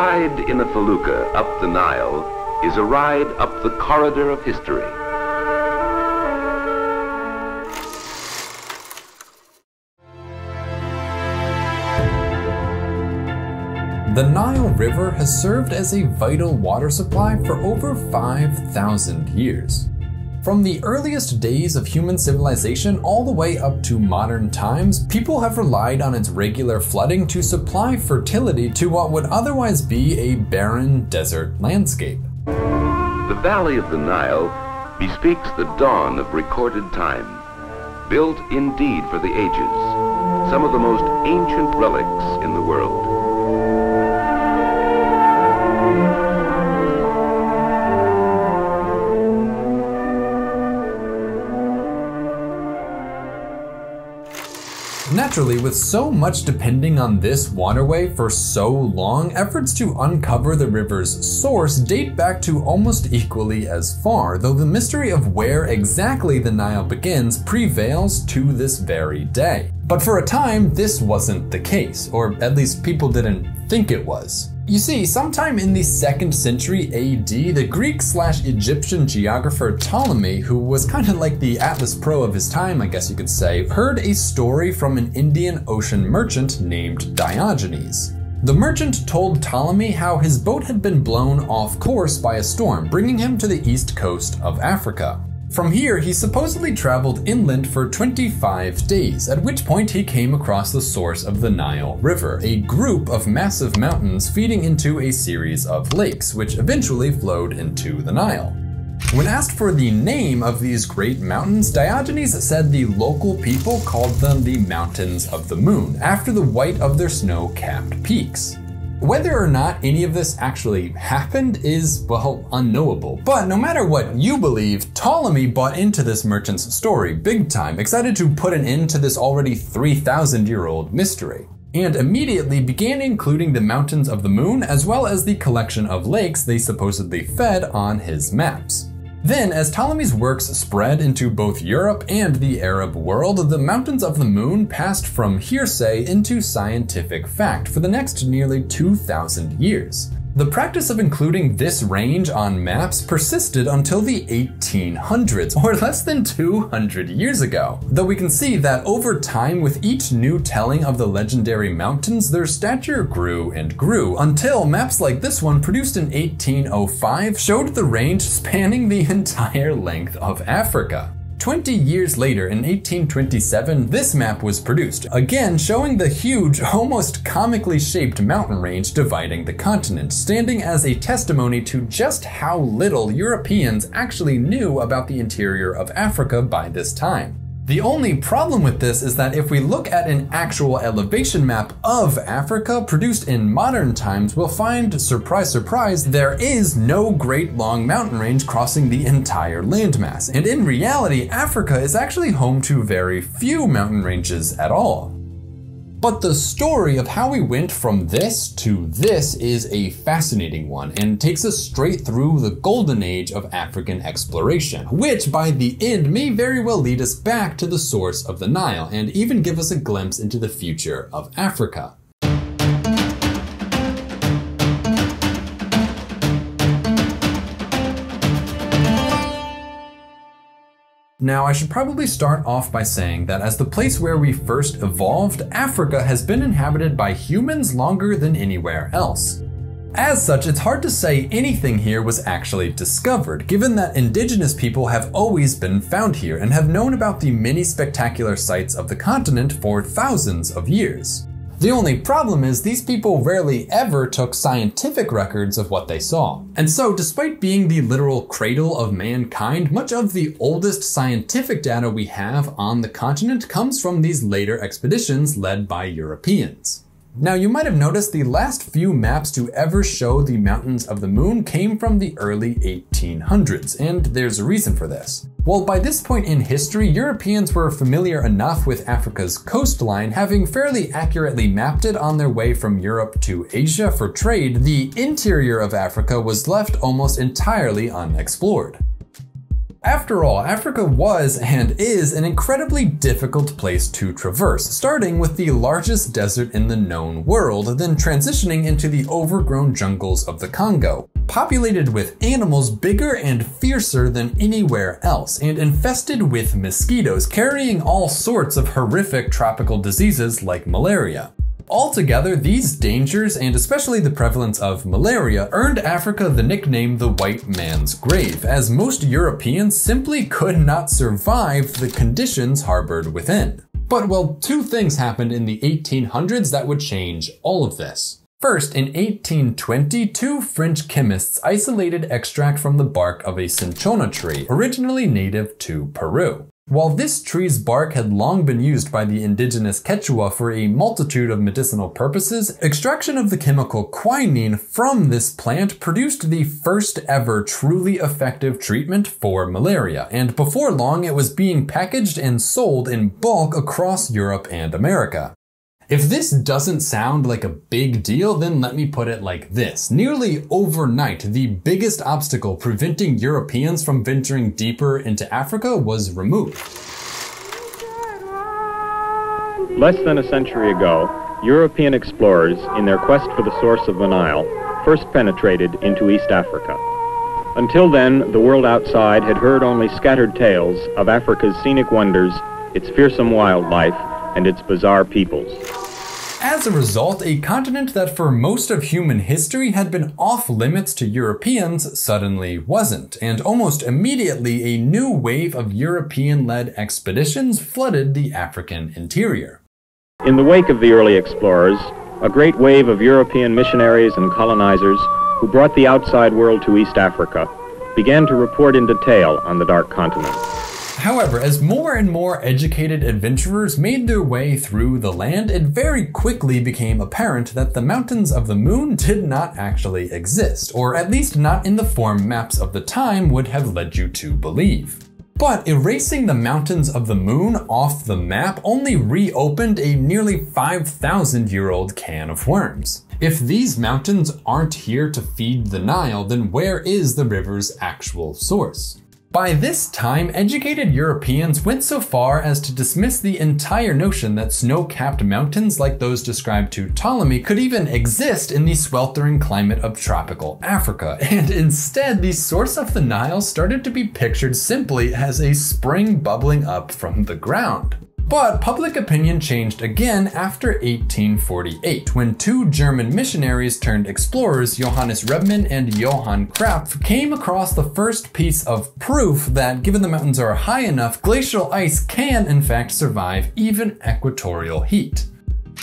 ride in a felucca up the Nile is a ride up the corridor of history. The Nile River has served as a vital water supply for over 5,000 years. From the earliest days of human civilization all the way up to modern times, people have relied on its regular flooding to supply fertility to what would otherwise be a barren desert landscape. The valley of the Nile bespeaks the dawn of recorded time, built indeed for the ages, some of the most ancient relics in the world. Naturally, with so much depending on this waterway for so long, efforts to uncover the river's source date back to almost equally as far, though the mystery of where exactly the Nile begins prevails to this very day. But for a time, this wasn't the case, or at least people didn't think it was. You see, sometime in the 2nd century AD, the Greek/Egyptian geographer Ptolemy, who was kind of like the Atlas Pro of his time, I guess you could say, heard a story from an Indian Ocean merchant named Diogenes. The merchant told Ptolemy how his boat had been blown off course by a storm, bringing him to the east coast of Africa. From here, he supposedly traveled inland for 25 days, at which point he came across the source of the Nile River, a group of massive mountains feeding into a series of lakes, which eventually flowed into the Nile. When asked for the name of these great mountains, Diogenes said the local people called them the Mountains of the Moon, after the white of their snow-capped peaks. Whether or not any of this actually happened is, well, unknowable. But no matter what you believe, Ptolemy bought into this merchant's story big time, excited to put an end to this already 3,000-year-old mystery, and immediately began including the Mountains of the Moon as well as the collection of lakes they supposedly fed on his maps. Then, as Ptolemy's works spread into both Europe and the Arab world, the Mountains of the Moon passed from hearsay into scientific fact for the next nearly 2,000 years. The practice of including this range on maps persisted until the 1800s, or less than 200 years ago. Though we can see that over time, with each new telling of the legendary mountains, their stature grew and grew, until maps like this one, produced in 1805, showed the range spanning the entire length of Africa. 20 years later, in 1827, this map was produced, again showing the huge, almost comically shaped mountain range dividing the continent, standing as a testimony to just how little Europeans actually knew about the interior of Africa by this time. The only problem with this is that if we look at an actual elevation map of Africa produced in modern times, we'll find, surprise, surprise, there is no great long mountain range crossing the entire landmass. And in reality, Africa is actually home to very few mountain ranges at all. But the story of how we went from this to this is a fascinating one, and takes us straight through the golden age of African exploration, which by the end may very well lead us back to the source of the Nile, and even give us a glimpse into the future of Africa. Now, I should probably start off by saying that as the place where we first evolved, Africa has been inhabited by humans longer than anywhere else. As such, it's hard to say anything here was actually discovered, given that indigenous people have always been found here and have known about the many spectacular sights of the continent for thousands of years. The only problem is these people rarely ever took scientific records of what they saw. And so, despite being the literal cradle of mankind, much of the oldest scientific data we have on the continent comes from these later expeditions led by Europeans. Now, you might have noticed the last few maps to ever show the Mountains of the Moon came from the early 1800s, and there's a reason for this. Well, by this point in history, Europeans were familiar enough with Africa's coastline, having fairly accurately mapped it on their way from Europe to Asia for trade, the interior of Africa was left almost entirely unexplored. After all, Africa was and is an incredibly difficult place to traverse, starting with the largest desert in the known world, then transitioning into the overgrown jungles of the Congo, populated with animals bigger and fiercer than anywhere else, and infested with mosquitoes, carrying all sorts of horrific tropical diseases like malaria. Altogether, these dangers, and especially the prevalence of malaria, earned Africa the nickname the White Man's Grave, as most Europeans simply could not survive the conditions harbored within. But, well, two things happened in the 1800s that would change all of this. First, in 1820, two French chemists isolated extract from the bark of a cinchona tree, originally native to Peru. While this tree's bark had long been used by the indigenous Quechua for a multitude of medicinal purposes, extraction of the chemical quinine from this plant produced the first ever truly effective treatment for malaria, and before long it was being packaged and sold in bulk across Europe and America. If this doesn't sound like a big deal, then let me put it like this. Nearly overnight, the biggest obstacle preventing Europeans from venturing deeper into Africa was removed. Less than a century ago, European explorers, in their quest for the source of the Nile, first penetrated into East Africa. Until then, the world outside had heard only scattered tales of Africa's scenic wonders, its fearsome wildlife, and its bizarre peoples. As a result, a continent that for most of human history had been off limits to Europeans suddenly wasn't, and almost immediately a new wave of European-led expeditions flooded the African interior. In the wake of the early explorers, a great wave of European missionaries and colonizers who brought the outside world to East Africa began to report in detail on the Dark Continent. However, as more and more educated adventurers made their way through the land, it very quickly became apparent that the Mountains of the Moon did not actually exist, or at least not in the form maps of the time would have led you to believe. But erasing the Mountains of the Moon off the map only reopened a nearly 5,000-year-old can of worms. If these mountains aren't here to feed the Nile, then where is the river's actual source? By this time, educated Europeans went so far as to dismiss the entire notion that snow-capped mountains like those described to Ptolemy could even exist in the sweltering climate of tropical Africa, and instead the source of the Nile started to be pictured simply as a spring bubbling up from the ground. But public opinion changed again after 1848, when two German missionaries turned explorers, Johannes Rebmann and Johann Krapf, came across the first piece of proof that, given the mountains are high enough, glacial ice can in fact survive even equatorial heat.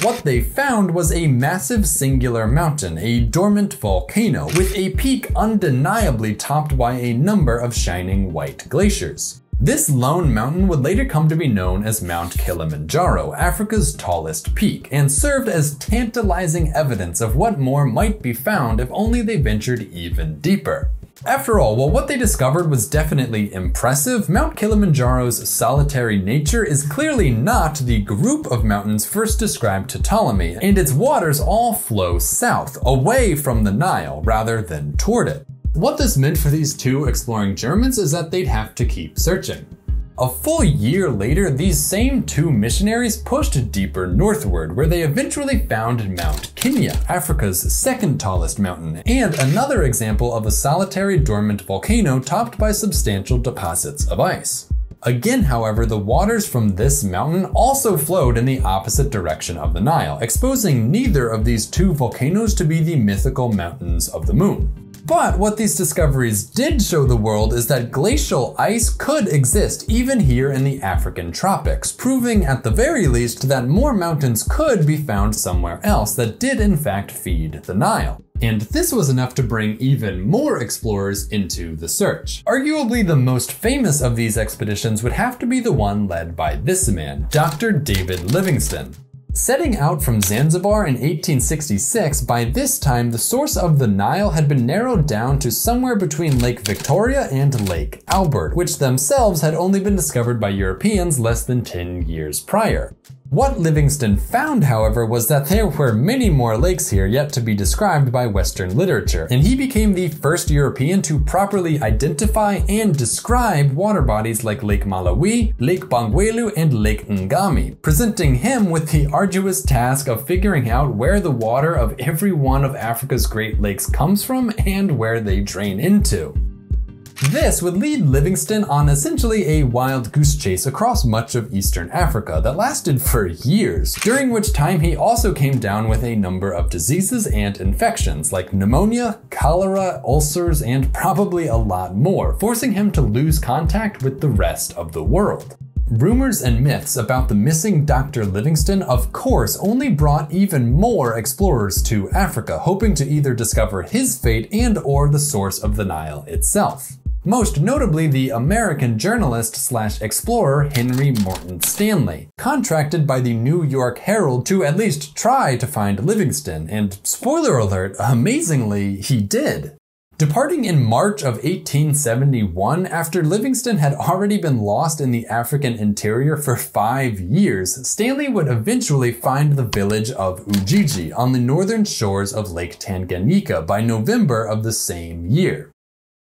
What they found was a massive singular mountain, a dormant volcano, with a peak undeniably topped by a number of shining white glaciers. This lone mountain would later come to be known as Mount Kilimanjaro, Africa's tallest peak, and served as tantalizing evidence of what more might be found if only they ventured even deeper. After all, while what they discovered was definitely impressive, Mount Kilimanjaro's solitary nature is clearly not the group of mountains first described to Ptolemy, and its waters all flow south, away from the Nile rather than toward it. What this meant for these two exploring Germans is that they'd have to keep searching. A full year later, these same two missionaries pushed deeper northward, where they eventually found Mount Kenya, Africa's second tallest mountain, and another example of a solitary dormant volcano topped by substantial deposits of ice. Again, however, the waters from this mountain also flowed in the opposite direction of the Nile, exposing neither of these two volcanoes to be the mythical Mountains of the Moon. But what these discoveries did show the world is that glacial ice could exist even here in the African tropics, proving at the very least that more mountains could be found somewhere else that did in fact feed the Nile. And this was enough to bring even more explorers into the search. Arguably the most famous of these expeditions would have to be the one led by this man, Dr. David Livingstone. Setting out from Zanzibar in 1866, by this time the source of the Nile had been narrowed down to somewhere between Lake Victoria and Lake Albert, which themselves had only been discovered by Europeans less than 10 years prior. What Livingstone found, however, was that there were many more lakes here yet to be described by Western literature, and he became the first European to properly identify and describe water bodies like Lake Malawi, Lake Bangweulu, and Lake Ngami, presenting him with the arduous task of figuring out where the water of every one of Africa's Great Lakes comes from and where they drain into. This would lead Livingstone on essentially a wild goose chase across much of eastern Africa that lasted for years, during which time he also came down with a number of diseases and infections like pneumonia, cholera, ulcers, and probably a lot more, forcing him to lose contact with the rest of the world. Rumors and myths about the missing Dr. Livingstone, of course, only brought even more explorers to Africa, hoping to either discover his fate and/or the source of the Nile itself. Most notably, the American journalist slash explorer Henry Morton Stanley, contracted by the New York Herald to at least try to find Livingstone, and spoiler alert, amazingly, he did. Departing in March of 1871, after Livingstone had already been lost in the African interior for 5 years, Stanley would eventually find the village of Ujiji on the northern shores of Lake Tanganyika by November of the same year.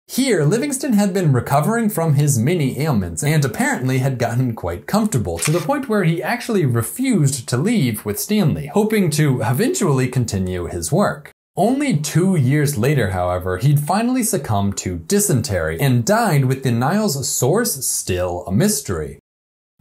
Here, Livingstone had been recovering from his many ailments and apparently had gotten quite comfortable, to the point where he actually refused to leave with Stanley, hoping to eventually continue his work. Only 2 years later, however, he'd finally succumbed to dysentery and died with the Nile's source still a mystery.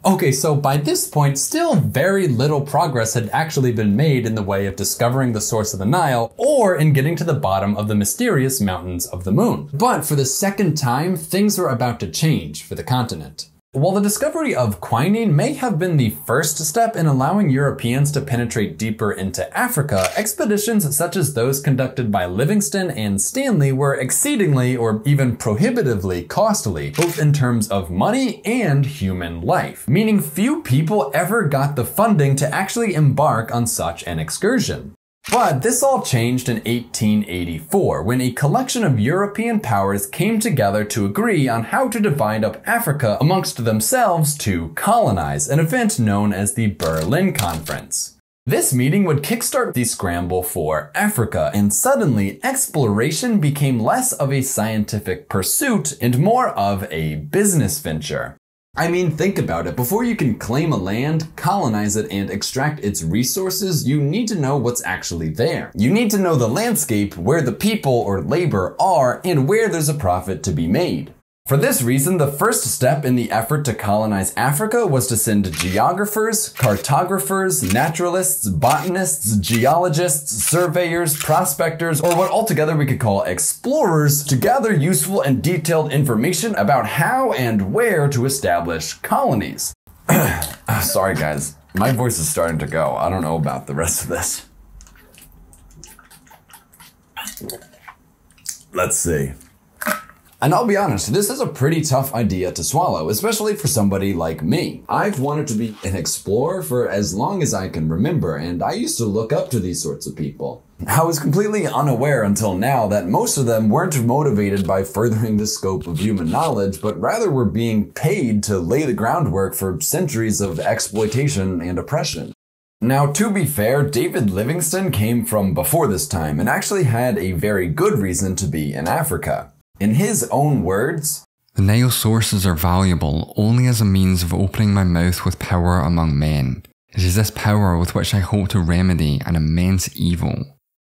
Okay, so by this point, still very little progress had actually been made in the way of discovering the source of the Nile or in getting to the bottom of the mysterious Mountains of the Moon. But for the second time, things were about to change for the continent. While the discovery of quinine may have been the first step in allowing Europeans to penetrate deeper into Africa, expeditions such as those conducted by Livingstone and Stanley were exceedingly or even prohibitively costly, both in terms of money and human life, meaning few people ever got the funding to actually embark on such an excursion. But this all changed in 1884, when a collection of European powers came together to agree on how to divide up Africa amongst themselves to colonize, an event known as the Berlin Conference. This meeting would kickstart the scramble for Africa, and suddenly exploration became less of a scientific pursuit and more of a business venture. I mean, think about it. Before you can claim a land, colonize it, and extract its resources, you need to know what's actually there. You need to know the landscape, where the people or labor are, and where there's a profit to be made. For this reason, the first step in the effort to colonize Africa was to send geographers, cartographers, naturalists, botanists, geologists, surveyors, prospectors, or what altogether we could call explorers, to gather useful and detailed information about how and where to establish colonies. Sorry guys, my voice is starting to go. I don't know about the rest of this. Let's see. And I'll be honest, this is a pretty tough idea to swallow, especially for somebody like me. I've wanted to be an explorer for as long as I can remember, and I used to look up to these sorts of people. I was completely unaware until now that most of them weren't motivated by furthering the scope of human knowledge, but rather were being paid to lay the groundwork for centuries of exploitation and oppression. Now, to be fair, David Livingstone came from before this time and actually had a very good reason to be in Africa. In his own words, "The Nile sources are valuable only as a means of opening my mouth with power among men. It is this power with which I hope to remedy an immense evil."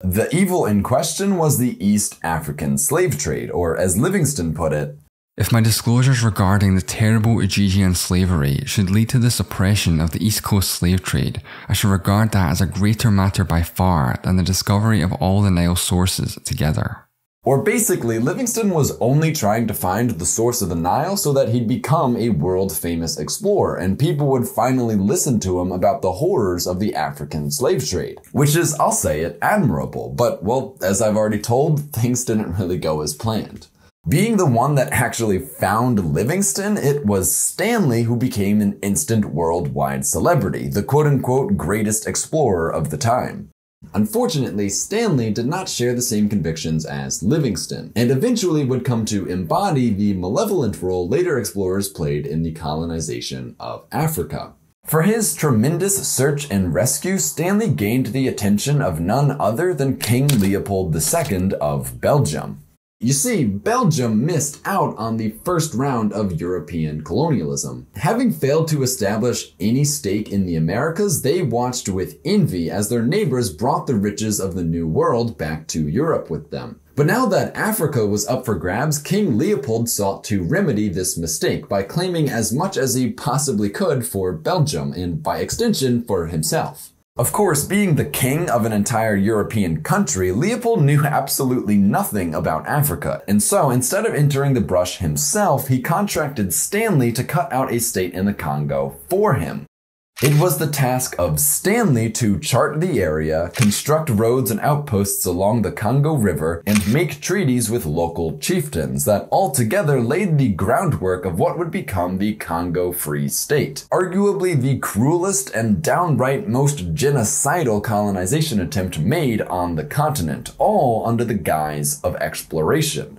The evil in question was the East African slave trade, or as Livingstone put it, "If my disclosures regarding the terrible Ujijian slavery should lead to the suppression of the East Coast slave trade, I should regard that as a greater matter by far than the discovery of all the Nile sources together." Or basically, Livingstone was only trying to find the source of the Nile so that he'd become a world-famous explorer, and people would finally listen to him about the horrors of the African slave trade. Which is, I'll say it, admirable, but, well, as I've already told, things didn't really go as planned. Being the one that actually found Livingstone, it was Stanley who became an instant worldwide celebrity, the quote-unquote greatest explorer of the time. Unfortunately, Stanley did not share the same convictions as Livingstone, and eventually would come to embody the malevolent role later explorers played in the colonization of Africa. For his tremendous search and rescue, Stanley gained the attention of none other than King Leopold II of Belgium. You see, Belgium missed out on the first round of European colonialism. Having failed to establish any stake in the Americas, they watched with envy as their neighbors brought the riches of the New World back to Europe with them. But now that Africa was up for grabs, King Leopold sought to remedy this mistake by claiming as much as he possibly could for Belgium and, by extension, for himself. Of course, being the king of an entire European country, Leopold knew absolutely nothing about Africa, and so instead of entering the brush himself, he contracted Stanley to cut out a state in the Congo for him. It was the task of Stanley to chart the area, construct roads and outposts along the Congo River, and make treaties with local chieftains that altogether laid the groundwork of what would become the Congo Free State, arguably the cruelest and downright most genocidal colonization attempt made on the continent, all under the guise of exploration.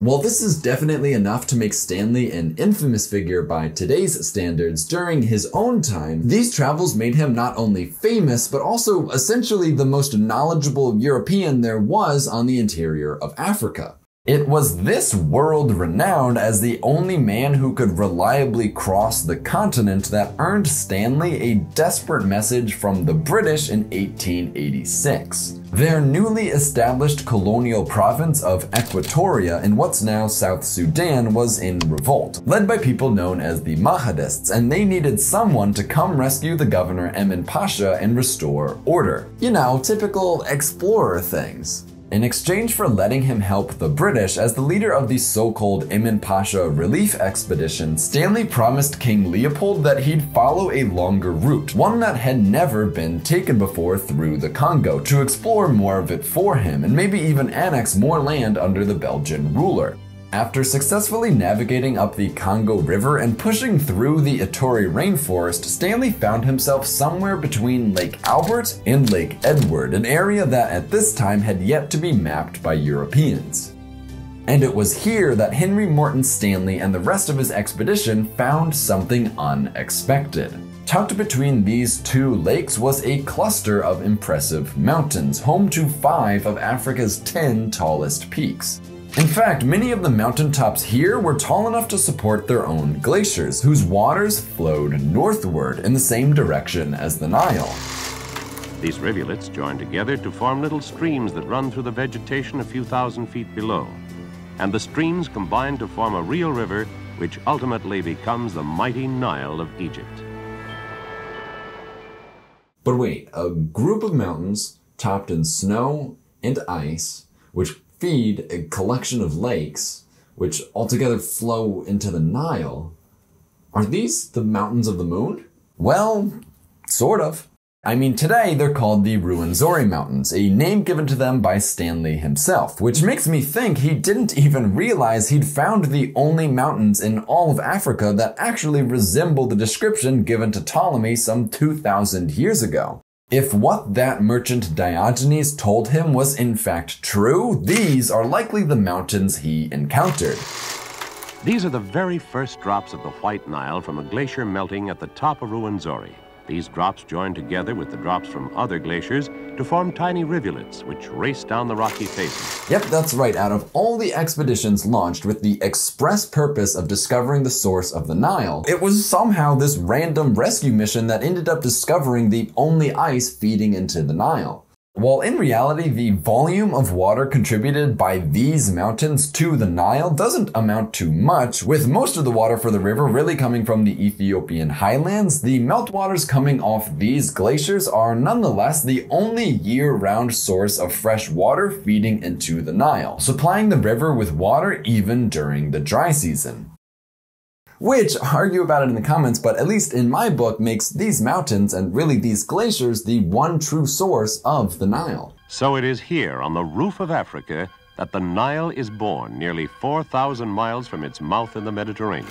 While this is definitely enough to make Stanley an infamous figure by today's standards, during his own time, these travels made him not only famous, but also essentially the most knowledgeable European there was on the interior of Africa. It was this world renowned as the only man who could reliably cross the continent that earned Stanley a desperate message from the British in 1886. Their newly established colonial province of Equatoria in what's now South Sudan was in revolt, led by people known as the Mahdists, and they needed someone to come rescue the governor Emin Pasha and restore order. You know, typical explorer things. In exchange for letting him help the British as the leader of the so-called Emin Pasha Relief Expedition, Stanley promised King Leopold that he'd follow a longer route, one that had never been taken before through the Congo, to explore more of it for him and maybe even annex more land under the Belgian ruler. After successfully navigating up the Congo River and pushing through the Ituri rainforest, Stanley found himself somewhere between Lake Albert and Lake Edward, an area that at this time had yet to be mapped by Europeans. And it was here that Henry Morton Stanley and the rest of his expedition found something unexpected. Tucked between these two lakes was a cluster of impressive mountains, home to 5 of Africa's 10 tallest peaks. In fact, many of the mountaintops here were tall enough to support their own glaciers, whose waters flowed northward in the same direction as the Nile. These rivulets join together to form little streams that run through the vegetation a few thousand feet below. And the streams combine to form a real river, which ultimately becomes the mighty Nile of Egypt. But wait, a group of mountains topped in snow and ice, which feed a collection of lakes, which altogether flow into the Nile. Are these the Mountains of the Moon? Well, sort of. I mean, today they're called the Rwenzori Mountains, a name given to them by Stanley himself, which makes me think he didn't even realize he'd found the only mountains in all of Africa that actually resemble the description given to Ptolemy some 2,000 years ago. If what that merchant Diogenes told him was in fact true, these are likely the mountains he encountered. These are the very first drops of the White Nile from a glacier melting at the top of Rwenzori. These drops join together with the drops from other glaciers to form tiny rivulets which race down the rocky faces. Yep, that's right. Out of all the expeditions launched with the express purpose of discovering the source of the Nile, it was somehow this random rescue mission that ended up discovering the only ice feeding into the Nile. While in reality, the volume of water contributed by these mountains to the Nile doesn't amount to much, with most of the water for the river really coming from the Ethiopian highlands, the meltwaters coming off these glaciers are nonetheless the only year-round source of fresh water feeding into the Nile, supplying the river with water even during the dry season. Which, argue about it in the comments, but at least in my book, makes these mountains and really these glaciers the one true source of the Nile. So it is here on the roof of Africa that the Nile is born, nearly 4,000 miles from its mouth in the Mediterranean.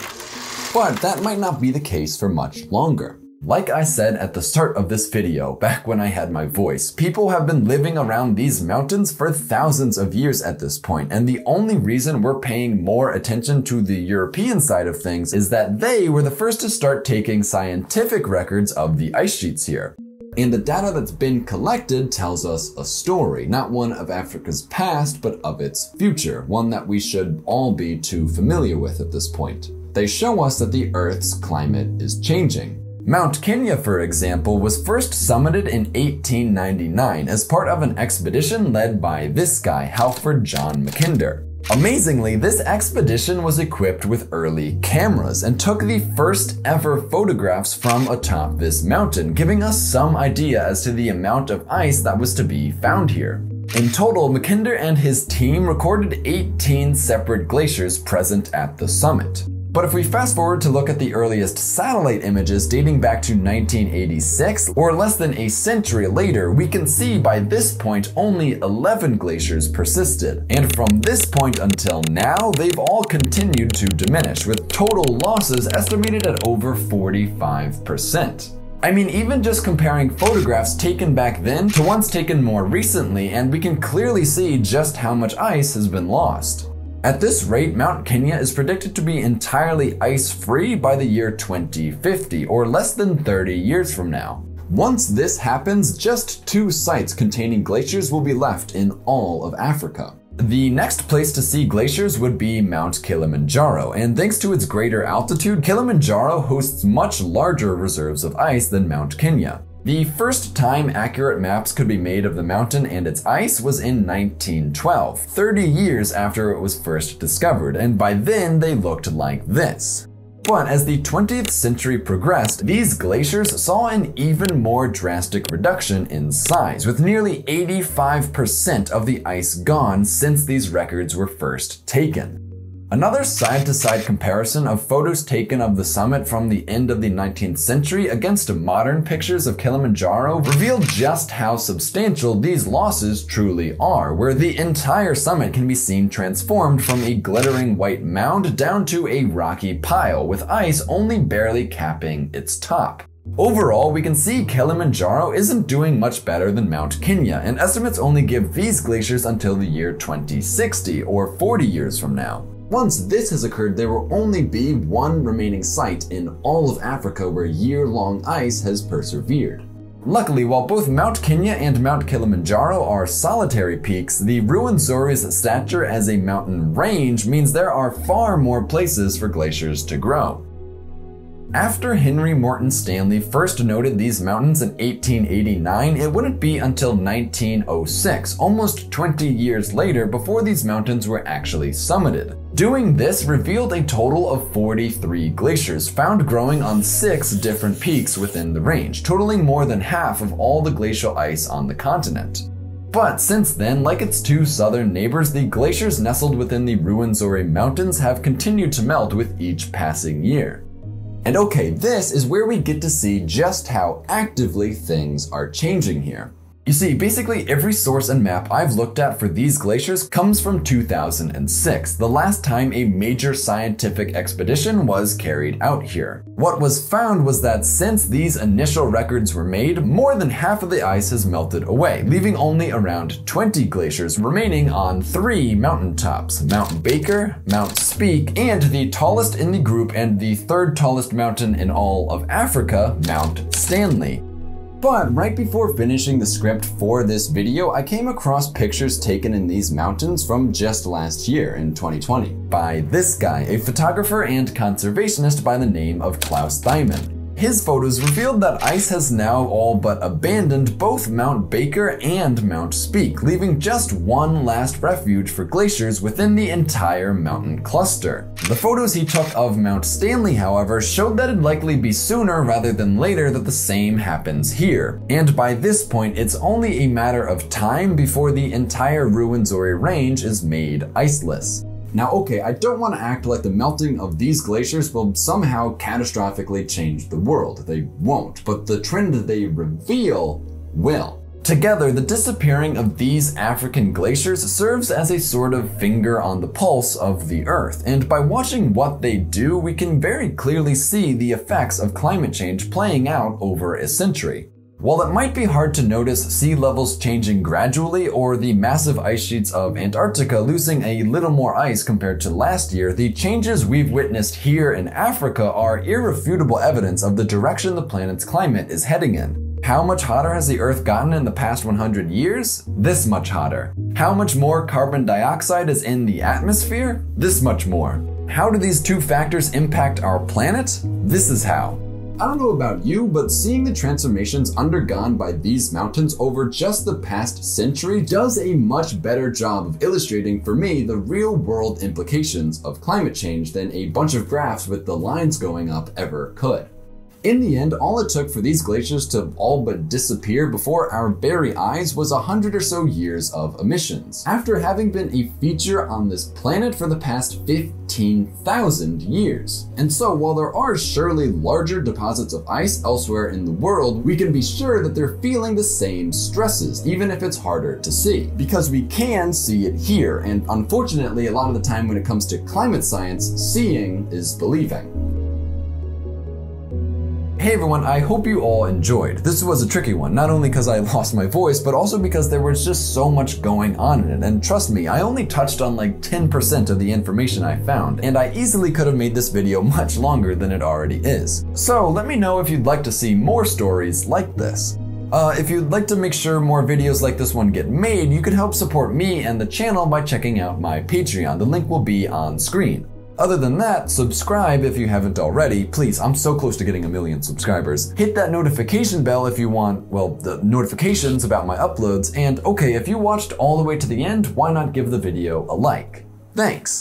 But that might not be the case for much longer. Like I said at the start of this video, back when I had my voice, people have been living around these mountains for thousands of years at this point, and the only reason we're paying more attention to the European side of things is that they were the first to start taking scientific records of the ice sheets here. And the data that's been collected tells us a story, not one of Africa's past, but of its future, one that we should all be too familiar with at this point. They show us that the Earth's climate is changing. Mount Kenya, for example, was first summited in 1899 as part of an expedition led by this guy, Halford John Mackinder. Amazingly, this expedition was equipped with early cameras and took the first ever photographs from atop this mountain, giving us some idea as to the amount of ice that was to be found here. In total, Mackinder and his team recorded 18 separate glaciers present at the summit. But if we fast forward to look at the earliest satellite images dating back to 1986, or less than a century later, we can see by this point only 11 glaciers persisted. And from this point until now, they've all continued to diminish, with total losses estimated at over 45%. I mean, even just comparing photographs taken back then to ones taken more recently, and we can clearly see just how much ice has been lost. At this rate, Mount Kenya is predicted to be entirely ice-free by the year 2050, or less than 30 years from now. Once this happens, just 2 sites containing glaciers will be left in all of Africa. The next place to see glaciers would be Mount Kilimanjaro, and thanks to its greater altitude, Kilimanjaro hosts much larger reserves of ice than Mount Kenya. The first time accurate maps could be made of the mountain and its ice was in 1912, 30 years after it was first discovered, and by then they looked like this. But as the 20th century progressed, these glaciers saw an even more drastic reduction in size, with nearly 85% of the ice gone since these records were first taken. Another side-to-side comparison of photos taken of the summit from the end of the 19th century against modern pictures of Kilimanjaro revealed just how substantial these losses truly are, where the entire summit can be seen transformed from a glittering white mound down to a rocky pile, with ice only barely capping its top. Overall, we can see Kilimanjaro isn't doing much better than Mount Kenya, and estimates only give these glaciers until the year 2060, or 40 years from now. Once this has occurred, there will only be one remaining site in all of Africa where year-long ice has persevered. Luckily, while both Mount Kenya and Mount Kilimanjaro are solitary peaks, the Rwenzori's stature as a mountain range means there are far more places for glaciers to grow. After Henry Morton Stanley first noted these mountains in 1889, it wouldn't be until 1906, almost 20 years later, before these mountains were actually summited. Doing this revealed a total of 43 glaciers found growing on 6 different peaks within the range, totaling more than half of all the glacial ice on the continent. But since then, like its 2 southern neighbors, the glaciers nestled within the Rwenzori Mountains have continued to melt with each passing year. And okay, this is where we get to see just how actively things are changing here. You see, basically every source and map I've looked at for these glaciers comes from 2006, the last time a major scientific expedition was carried out here. What was found was that since these initial records were made, more than half of the ice has melted away, leaving only around 20 glaciers remaining on 3 mountaintops, Mount Baker, Mount Speke, and the tallest in the group and the 3rd tallest mountain in all of Africa, Mount Stanley. But right before finishing the script for this video, I came across pictures taken in these mountains from just last year in 2020 by this guy, a photographer and conservationist by the name of Klaus Thiemann. His photos revealed that ice has now all but abandoned both Mount Baker and Mount Speke, leaving just one last refuge for glaciers within the entire mountain cluster. The photos he took of Mount Stanley, however, showed that it'd likely be sooner rather than later that the same happens here. And by this point, it's only a matter of time before the entire Rwenzori range is made iceless. Now, okay, I don't want to act like the melting of these glaciers will somehow catastrophically change the world. They won't, but the trend that they reveal will. Together, the disappearing of these African glaciers serves as a sort of finger on the pulse of the Earth, and by watching what they do, we can very clearly see the effects of climate change playing out over a century. While it might be hard to notice sea levels changing gradually or the massive ice sheets of Antarctica losing a little more ice compared to last year, the changes we've witnessed here in Africa are irrefutable evidence of the direction the planet's climate is heading in. How much hotter has the Earth gotten in the past 100 years? This much hotter. How much more carbon dioxide is in the atmosphere? This much more. How do these two factors impact our planet? This is how. I don't know about you, but seeing the transformations undergone by these mountains over just the past century does a much better job of illustrating for me the real-world implications of climate change than a bunch of graphs with the lines going up ever could. In the end, all it took for these glaciers to all but disappear before our very eyes was 100 or so years of emissions, after having been a feature on this planet for the past 15,000 years. And so, while there are surely larger deposits of ice elsewhere in the world, we can be sure that they're feeling the same stresses, even if it's harder to see, because we can see it here, and unfortunately, a lot of the time when it comes to climate science, seeing is believing. Hey everyone, I hope you all enjoyed. This was a tricky one, not only because I lost my voice, but also because there was just so much going on in it. And trust me, I only touched on like 10% of the information I found, and I easily could have made this video much longer than it already is. So let me know if you'd like to see more stories like this. If you'd like to make sure more videos like this one get made, you can help support me and the channel by checking out my Patreon. The link will be on screen. Other than that, subscribe if you haven't already. Please, I'm so close to getting 1 million subscribers. Hit that notification bell if you want, well, the notifications about my uploads. And okay, if you watched all the way to the end, why not give the video a like? Thanks!